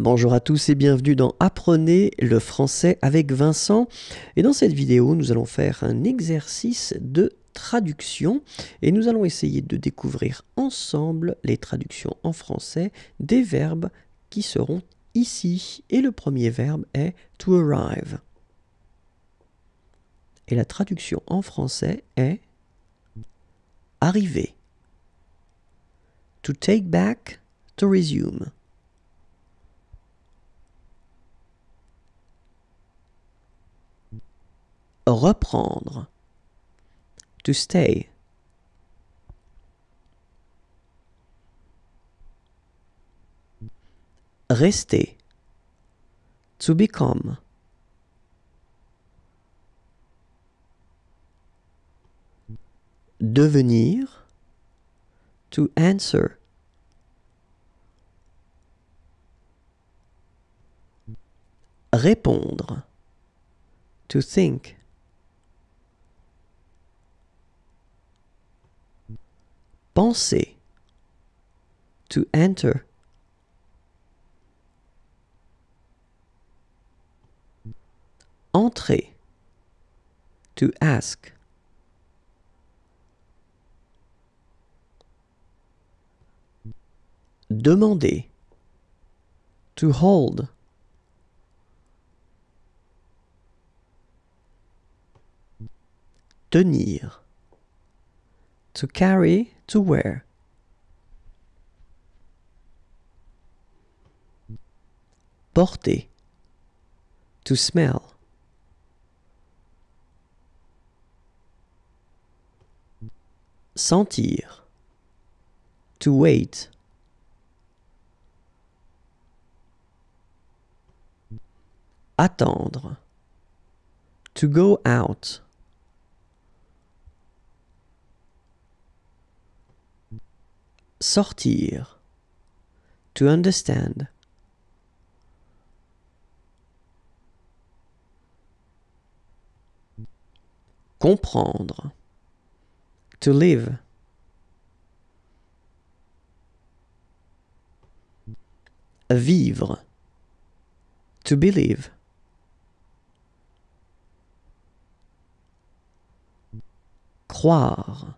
Bonjour à tous et bienvenue dans Apprenez le français avec Vincent. Et dans cette vidéo, nous allons faire un exercice de traduction et nous allons essayer de découvrir ensemble les traductions en français des verbes qui seront ici. Et le premier verbe est to arrive. Et la traduction en français est arriver. To take back, to resume. Reprendre. To stay. Rester. To become. Devenir. To answer. Répondre. To think. Penser. To enter. Entrer. To ask. Demander. To hold. Tenir. To carry, to wear. Porter. To smell. Sentir. To wait. Attendre. To go out. Sortir. To understand. Comprendre. To live. Vivre. To believe. Croire.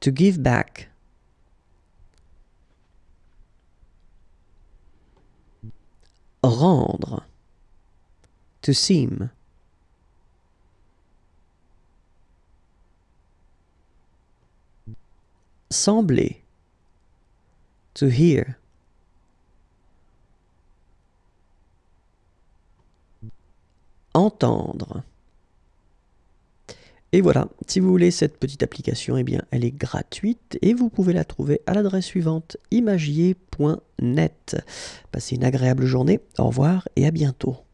To give back. Rendre. To seem. Sembler. To hear. Entendre. Et voilà, si vous voulez cette petite application, eh bien, elle est gratuite et vous pouvez la trouver à l'adresse suivante, imagier.net. Passez une agréable journée, au revoir et à bientôt.